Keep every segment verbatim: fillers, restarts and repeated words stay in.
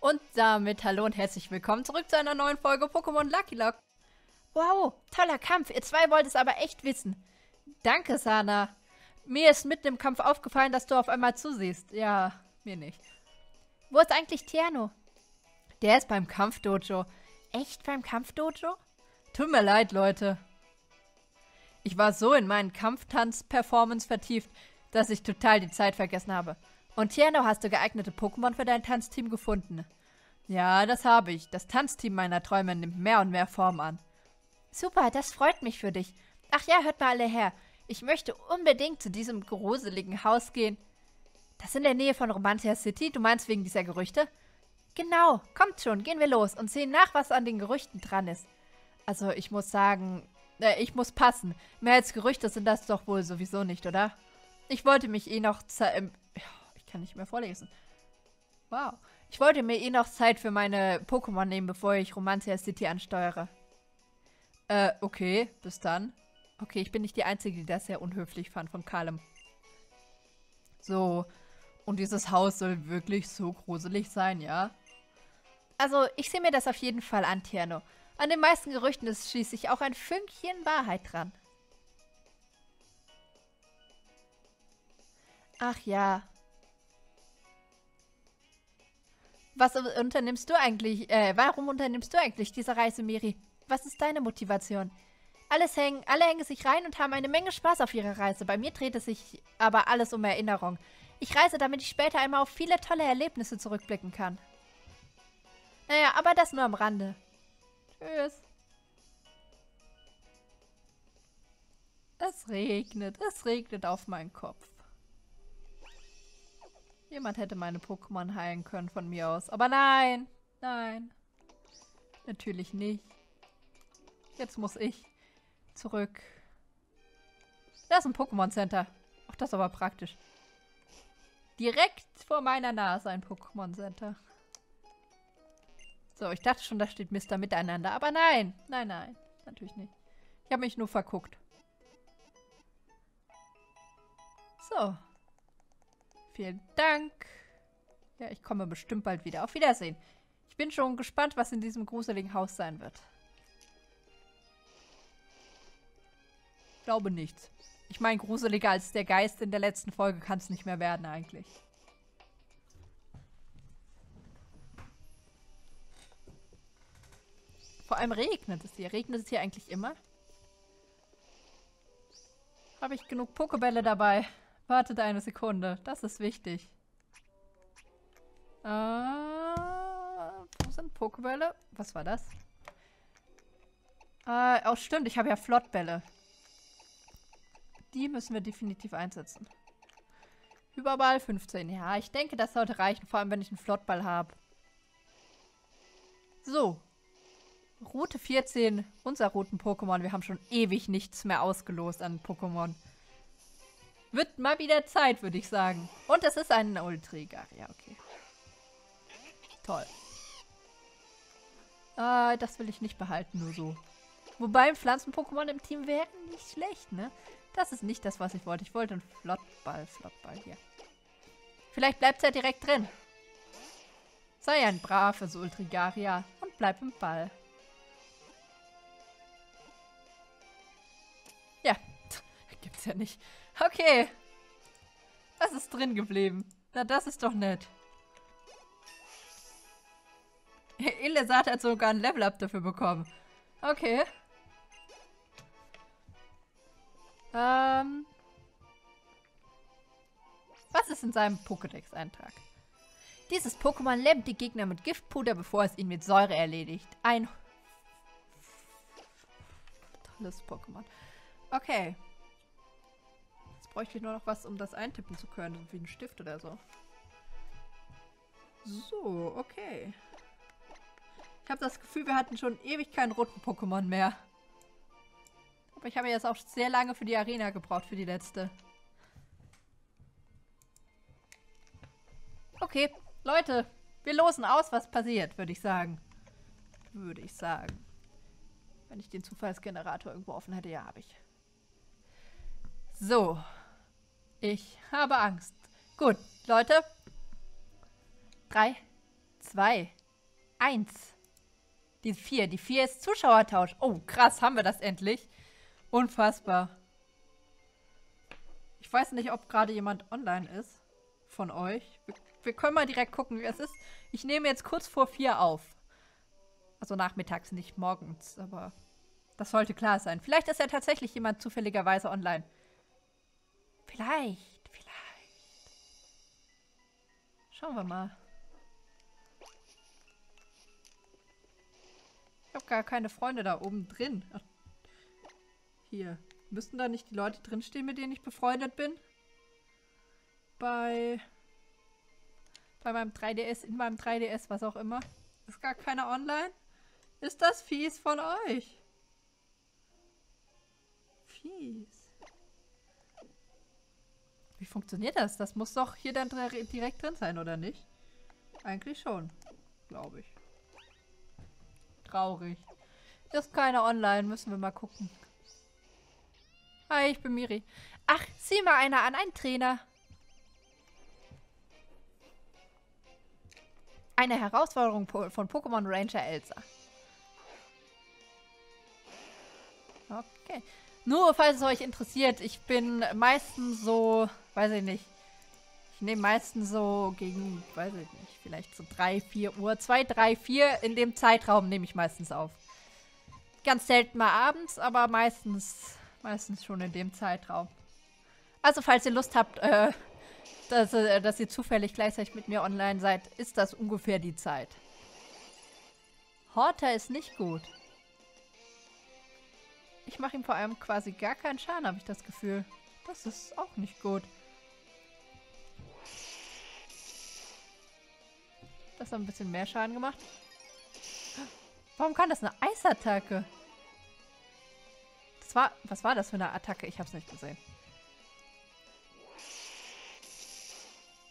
Und damit hallo und herzlich willkommen zurück zu einer neuen Folge Pokémon LuckyLocke. Wow, toller Kampf. Ihr zwei wollt es aber echt wissen. Danke, Sana. Mir ist mitten im Kampf aufgefallen, dass du auf einmal zusiehst. Ja, mir nicht. Wo ist eigentlich Tierno? Der ist beim Kampfdojo. Echt beim Kampfdojo? Tut mir leid, Leute. Ich war so in meinen Kampftanz-Performance vertieft, dass ich total die Zeit vergessen habe. Und Tierno, hast du geeignete Pokémon für dein Tanzteam gefunden? Ja, das habe ich. Das Tanzteam meiner Träume nimmt mehr und mehr Form an. Super, das freut mich für dich. Ach ja, hört mal alle her. Ich möchte unbedingt zu diesem gruseligen Haus gehen. Das ist in der Nähe von Romantia City. Du meinst wegen dieser Gerüchte? Genau, kommt schon, gehen wir los und sehen nach, was an den Gerüchten dran ist. Also, ich muss sagen, äh, ich muss passen. Mehr als Gerüchte sind das doch wohl sowieso nicht, oder? Ich wollte mich eh noch ze- ähm, ich kann nicht mehr vorlesen. Wow. Ich wollte mir eh noch Zeit für meine Pokémon nehmen, bevor ich Romantia City ansteuere. Äh, okay, bis dann. Okay, ich bin nicht die Einzige, die das sehr unhöflich fand von Kalem. So, und dieses Haus soll wirklich so gruselig sein, ja? Also, ich sehe mir das auf jeden Fall an, Tierno. An den meisten Gerüchten ist schließlich auch ein Fünkchen Wahrheit dran. Ach ja. Was unternimmst du eigentlich, äh, warum unternimmst du eigentlich diese Reise, Miri? Was ist deine Motivation? Alles hängen, alle hängen sich rein und haben eine Menge Spaß auf ihrer Reise. Bei mir dreht es sich aber alles um Erinnerung. Ich reise, damit ich später einmal auf viele tolle Erlebnisse zurückblicken kann. Naja, aber das nur am Rande. Tschüss. Es regnet. Es regnet auf meinen Kopf. Jemand hätte meine Pokémon heilen können von mir aus. Aber nein. Nein. Natürlich nicht. Jetzt muss ich zurück. Da ist ein Pokémon Center. Auch das ist aber praktisch. Direkt vor meiner Nase ein Pokémon Center. So, ich dachte schon, da steht Mister Miteinander. Aber nein, nein, nein. Natürlich nicht. Ich habe mich nur verguckt. So. Vielen Dank. Ja, ich komme bestimmt bald wieder. Auf Wiedersehen. Ich bin schon gespannt, was in diesem gruseligen Haus sein wird. Ich glaube nichts. Ich meine, gruseliger als der Geist in der letzten Folge kann es nicht mehr werden eigentlich. Vor allem regnet es hier. Regnet es hier eigentlich immer? Habe ich genug Pokébälle dabei? Wartet eine Sekunde. Das ist wichtig. Äh, wo sind Pokébälle? Was war das? Äh, oh stimmt, ich habe ja Flottbälle. Die müssen wir definitiv einsetzen. Überball fünfzehn. Ja, ich denke, das sollte reichen. Vor allem, wenn ich einen Flottball habe. So. Route vierzehn, unser Routen-Pokémon. Wir haben schon ewig nichts mehr ausgelost an Pokémon. Wird mal wieder Zeit, würde ich sagen. Und es ist ein Ultrigaria. Ja, okay. Toll. Äh, das will ich nicht behalten, nur so. Wobei ein Pflanzen-Pokémon im Team wäre nicht schlecht, ne? Das ist nicht das, was ich wollte. Ich wollte einen Flottball. Flottball hier. Vielleicht bleibt es ja direkt drin. Sei ein braves Ultrigaria und bleib im Ball. Ja, gibt's ja nicht. Okay. Das ist drin geblieben. Na, das ist doch nett. Illesard hat sogar ein Level-Up dafür bekommen. Okay. Ähm. Was ist in seinem Pokédex-Eintrag? Dieses Pokémon lähmt die Gegner mit Giftpuder, bevor es ihn mit Säure erledigt. Ein tolles Pokémon. Okay. Jetzt bräuchte ich nur noch was, um das eintippen zu können. Wie ein Stift oder so. So, okay. Ich habe das Gefühl, wir hatten schon ewig keinen roten Pokémon mehr. Aber ich habe jetzt auch sehr lange für die Arena gebraucht, für die letzte. Okay, Leute. Wir losen aus, was passiert, würde ich sagen. Würde ich sagen. Wenn ich den Zufallsgenerator irgendwo offen hätte, ja, habe ich. So, ich habe Angst. Gut, Leute. Drei, zwei, eins. Die vier. Die vier ist Zuschauertausch. Oh, krass, haben wir das endlich. Unfassbar. Ich weiß nicht, ob gerade jemand online ist von euch. Wir, wir können mal direkt gucken, wie es ist. Ich nehme jetzt kurz vor vier auf. Also nachmittags, nicht morgens, aber das sollte klar sein. Vielleicht ist ja tatsächlich jemand zufälligerweise online. Vielleicht, vielleicht. Schauen wir mal. Ich habe gar keine Freunde da oben drin. Ach, hier. Müssten da nicht die Leute drinstehen, mit denen ich befreundet bin? Bei... Bei meinem drei D S, in meinem drei D S, was auch immer. Ist gar keiner online? Ist das fies von euch? Fies. Wie funktioniert das? Das muss doch hier dann direkt drin sein, oder nicht? Eigentlich schon, glaube ich. Traurig. Ist keiner online, müssen wir mal gucken. Hi, ich bin Miri. Ach, sieh mal einer an, ein Trainer. Eine Herausforderung von Pokémon Ranger Elsa. Okay. Nur, falls es euch interessiert, ich bin meistens so, weiß ich nicht, ich nehme meistens so gegen, weiß ich nicht, vielleicht so drei, vier Uhr, zwei, drei, vier, in dem Zeitraum nehme ich meistens auf. Ganz selten mal abends, aber meistens, meistens schon in dem Zeitraum. Also, falls ihr Lust habt, äh, dass, äh, dass ihr zufällig gleichzeitig mit mir online seid, ist das ungefähr die Zeit. Horter ist nicht gut. Ich mache ihm vor allem quasi gar keinen Schaden, habe ich das Gefühl. Das ist auch nicht gut. Das hat ein bisschen mehr Schaden gemacht. Warum kann das eine Eisattacke? Das war, was war das für eine Attacke? Ich habe es nicht gesehen.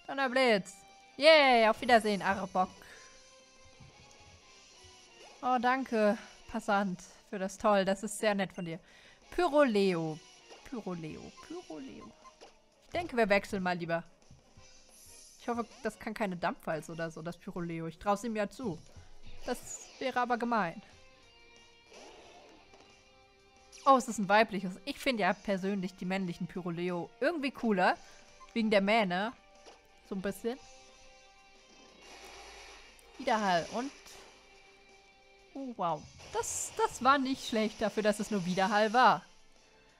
Donnerblitz. Yay, yeah, auf Wiedersehen, Arabok. Oh, danke, Passant, für das Toll. Das ist sehr nett von dir. Pyroleo. Pyroleo. Pyroleo. Ich denke, wir wechseln mal lieber. Ich hoffe, das kann keine Dampfwalze oder so, das Pyroleo. Ich traue es ihm ja zu. Das wäre aber gemein. Oh, es ist ein weibliches. Ich finde ja persönlich die männlichen Pyroleo irgendwie cooler. Wegen der Mähne. So ein bisschen. Widerhall und... Oh, wow. Das, das war nicht schlecht dafür, dass es nur Widerhall war.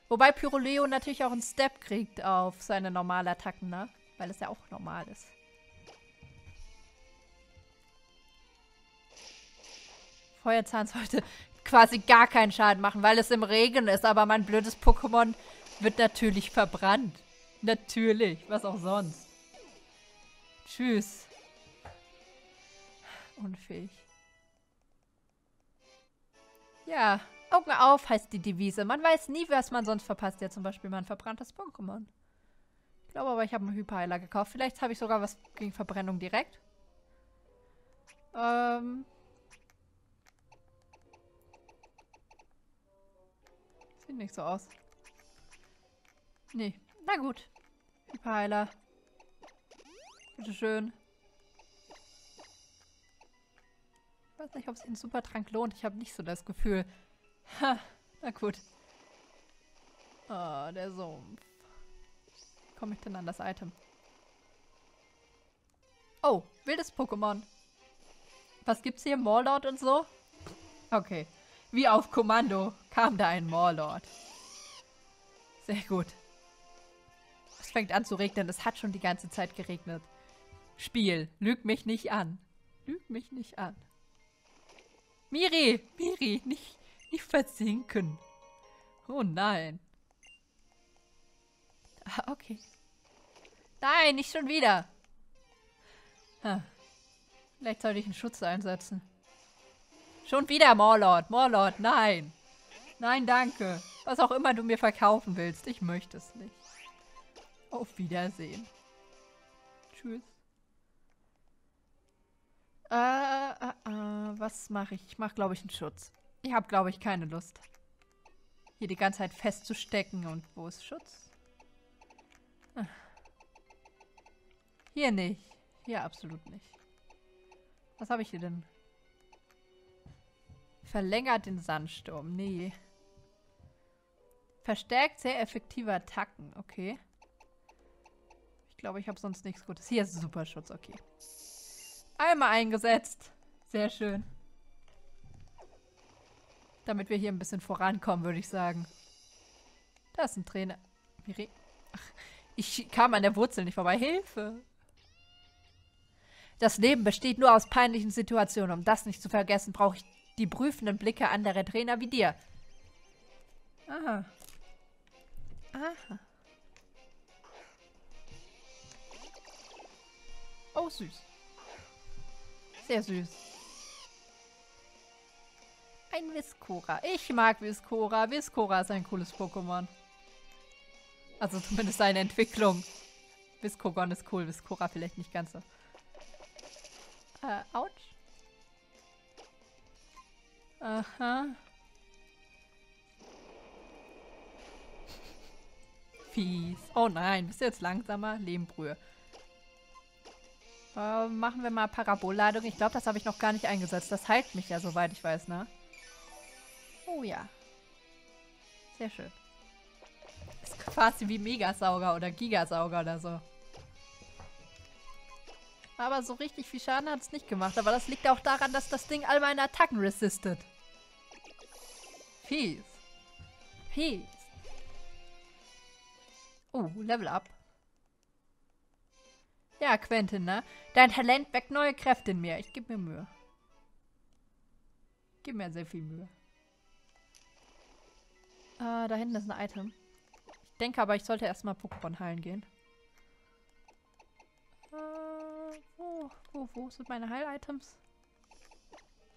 Wobei Pyroleo natürlich auch einen Step kriegt auf seine normalen Attacken, ne? Weil es ja auch normal ist. Feuerzahn sollte quasi gar keinen Schaden machen, weil es im Regen ist, aber mein blödes Pokémon wird natürlich verbrannt. Natürlich, was auch sonst. Tschüss. Unfähig. Ja, Augen auf heißt die Devise. Man weiß nie, was man sonst verpasst. Ja, zum Beispiel mal ein verbranntes Pokémon. Ich glaube aber, ich habe einen Hyperheiler gekauft. Vielleicht habe ich sogar was gegen Verbrennung direkt. Ähm... Sieht nicht so aus. Nee. Na gut. Hyperheiler. Bitteschön. Ich weiß nicht, ob es den Supertrank lohnt. Ich habe nicht so das Gefühl. Ha. Na gut. Oh, der Sumpf. Wie komme ich denn an das Item? Oh, wildes Pokémon. Was gibt's hier? Morlord und so? Okay. Wie auf Kommando kam da ein Mawlord. Sehr gut. Es fängt an zu regnen. Es hat schon die ganze Zeit geregnet. Spiel, lüg mich nicht an. Lüg mich nicht an. Miri, Miri, nicht, nicht versinken. Oh nein. Ah, okay. Nein, nicht schon wieder. Ah. Vielleicht sollte ich einen Schutz einsetzen. Schon wieder, Morlord. Morlord, nein. Nein, danke. Was auch immer du mir verkaufen willst. Ich möchte es nicht. Auf Wiedersehen. Tschüss. Äh, äh, äh, was mache ich? Ich mache, glaube ich, einen Schutz. Ich habe, glaube ich, keine Lust. Hier die ganze Zeit festzustecken. Und wo ist Schutz? Ah. Hier nicht. Hier absolut nicht. Was habe ich hier denn? Verlängert den Sandsturm. Nee. Verstärkt sehr effektive Attacken. Okay. Ich glaube, ich habe sonst nichts Gutes. Hier ist Superschutz. Okay. Einmal eingesetzt. Sehr schön. Damit wir hier ein bisschen vorankommen, würde ich sagen. Da ist ein Trainer. Miri. Ach, ich kam an der Wurzel nicht vorbei. Hilfe! Das Leben besteht nur aus peinlichen Situationen. Um das nicht zu vergessen, brauche ich die prüfenden Blicke anderer Trainer wie dir. Aha. Aha. Oh, süß. Sehr süß. Ein Viscora. Ich mag Viscora. Viscora ist ein cooles Pokémon. Also zumindest seine Entwicklung. Viscogon ist cool, Viscora vielleicht nicht ganz so. Äh, ouch. Aha. Fies. Oh nein, bist du jetzt langsamer? Lehmbrühe. Äh, machen wir mal Parabolladung. Ich glaube, das habe ich noch gar nicht eingesetzt. Das heilt mich ja, soweit ich weiß, ne? Oh ja. Sehr schön. Ist quasi wie Megasauger oder Gigasauger oder so. Aber so richtig viel Schaden hat es nicht gemacht. Aber das liegt auch daran, dass das Ding all meine Attacken resistet. Fies. Fies. Oh, Level Up. Ja, Quentin, ne? Dein Talent weckt neue Kräfte in mir. Ich gebe mir Mühe. Gib mir sehr viel Mühe. Äh, da hinten ist ein Item. Ich denke aber, ich sollte erstmal Pokémon heilen gehen. Oh, wo, wo sind meine Heil-Items?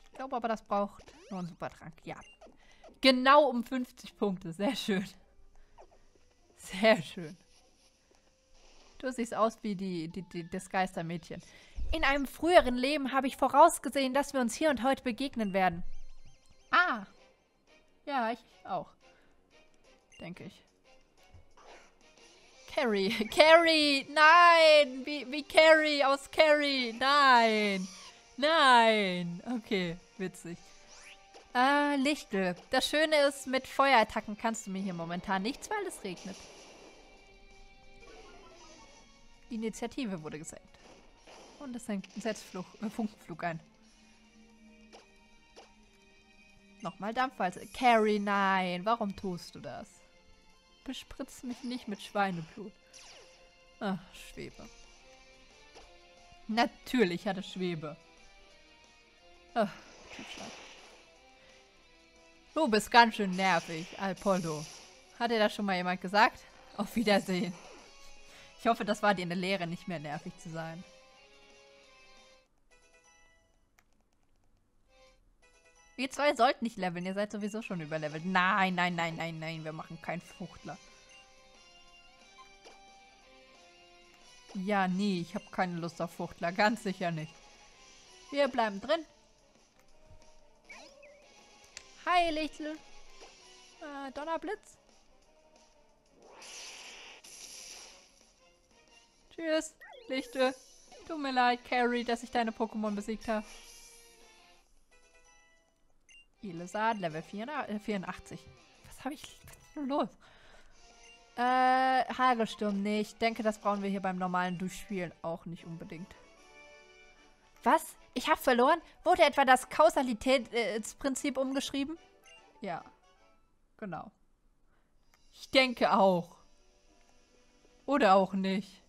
Ich glaube aber, das braucht nur einen Supertrank. Ja. Genau um fünfzig Punkte. Sehr schön. Sehr schön. Du siehst aus wie die, die, die, das Geistermädchen. In einem früheren Leben habe ich vorausgesehen, dass wir uns hier und heute begegnen werden. Ah. Ja, ich auch. Denke ich. Carrie, Carrie, nein, wie, wie Carrie aus Carrie, nein, nein, okay, witzig. Äh, Lichtl, das Schöne ist, mit Feuerattacken kannst du mir hier momentan nichts, weil es regnet. Die Initiative wurde gesenkt. Und es setzt Fluch, äh, Funkenflug ein. Nochmal Dampfwalze. Carrie, nein, warum tust du das? Bespritzt mich nicht mit Schweineblut. Ach, Schwebe. Natürlich hatte Schwebe. Ach, Tiefschlag. Du bist ganz schön nervig, Alpoldo. Hat dir das schon mal jemand gesagt? Auf Wiedersehen. Ich hoffe, das war dir eine Lehre, nicht mehr nervig zu sein. Ihr zwei sollt nicht leveln, ihr seid sowieso schon überlevelt. Nein, nein, nein, nein, nein, wir machen keinen Fruchtler. Ja, nee, ich habe keine Lust auf Fruchtler, ganz sicher nicht. Wir bleiben drin. Hi, Lichtl. Äh, Donnerblitz. Tschüss, Lichte. Tut mir leid, Carrie, dass ich deine Pokémon besiegt habe. Illesard, Level vierundachtzig. Was habe ich... Was ist denn los? Äh, Hagelsturm, nee. Ich denke, das brauchen wir hier beim normalen Durchspielen auch nicht unbedingt. Was? Ich habe verloren? Wurde etwa das Kausalitätsprinzip umgeschrieben? Ja. Genau. Ich denke auch. Oder auch nicht.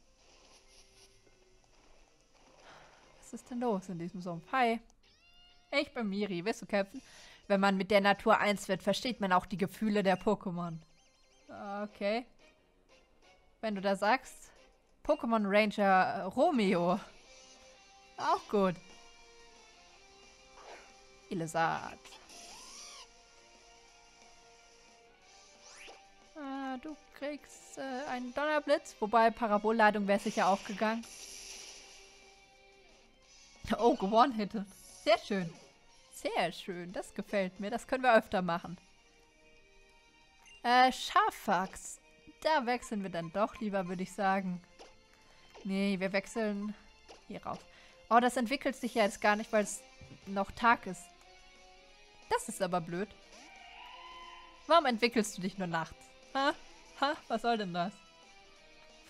Was ist denn los in diesem Sumpf? Hi. Ich bin Miri. Willst du kämpfen? Wenn man mit der Natur eins wird, versteht man auch die Gefühle der Pokémon. Okay. Wenn du da sagst, Pokémon Ranger Romeo. Auch gut. Illesart. Äh, du kriegst äh, einen Donnerblitz, wobei Parabolladung wäre sicher auch gegangen. Oh, gewonnen hätte. Sehr schön. Sehr schön. Das gefällt mir. Das können wir öfter machen. Äh, Schafax. Da wechseln wir dann doch lieber, würde ich sagen. Nee, wir wechseln hierauf. Oh, das entwickelt sich ja jetzt gar nicht, weil es noch Tag ist. Das ist aber blöd. Warum entwickelst du dich nur nachts? Ha? Ha? Was soll denn das?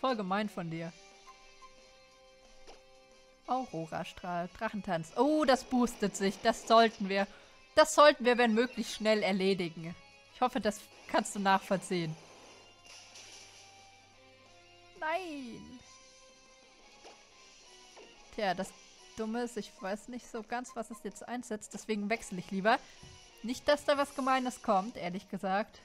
Voll gemein von dir. Aurora-Strahl, Drachentanz. Oh, das boostet sich. Das sollten wir. Das sollten wir, wenn möglich, schnell erledigen. Ich hoffe, das kannst du nachvollziehen. Nein! Tja, das Dumme ist, ich weiß nicht so ganz, was es jetzt einsetzt. Deswegen wechsle ich lieber. Nicht, dass da was Gemeines kommt, ehrlich gesagt.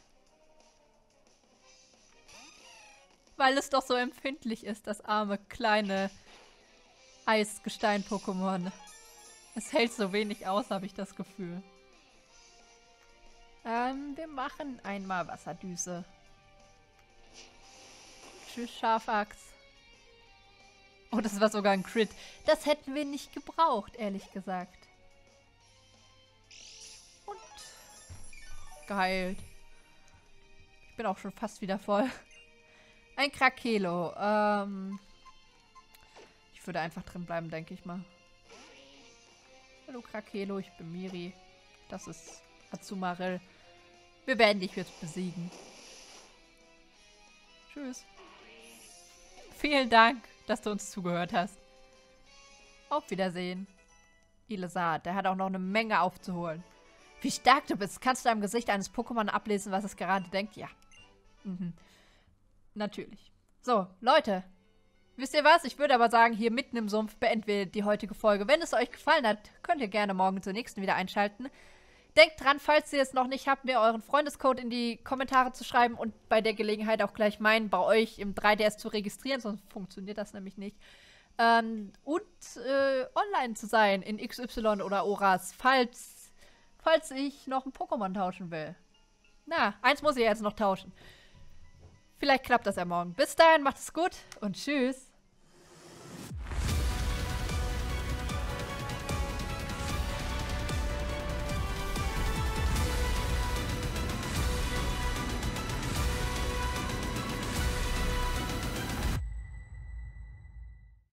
Weil es doch so empfindlich ist, das arme, kleine Eisgestein-Pokémon. Es hält so wenig aus, habe ich das Gefühl. Ähm, wir machen einmal Wasserdüse. Tschüss, Schafax. Oh, das war sogar ein Crit. Das hätten wir nicht gebraucht, ehrlich gesagt. Und geheilt. Ich bin auch schon fast wieder voll. Ein Krakelo. Ähm, ich würde einfach drin bleiben, denke ich mal. Hallo Krakelo, ich bin Miri. Das ist Azumarill. Wir werden dich jetzt besiegen. Tschüss. Vielen Dank, dass du uns zugehört hast. Auf Wiedersehen. Illesard, der hat auch noch eine Menge aufzuholen. Wie stark du bist. Kannst du am Gesicht eines Pokémon ablesen, was es gerade denkt? Ja. Mhm. Natürlich. So, Leute. Wisst ihr was? Ich würde aber sagen, hier mitten im Sumpf beenden wir die heutige Folge. Wenn es euch gefallen hat, könnt ihr gerne morgen zur nächsten wieder einschalten. Denkt dran, falls ihr es noch nicht habt, mir euren Freundescode in die Kommentare zu schreiben und bei der Gelegenheit auch gleich meinen, bei euch im drei D S zu registrieren, sonst funktioniert das nämlich nicht. Ähm, und äh, online zu sein in X Y oder Oras, falls, falls ich noch ein Pokémon tauschen will. Na, eins muss ich jetzt noch tauschen. Vielleicht klappt das ja morgen. Bis dahin, macht es gut und tschüss.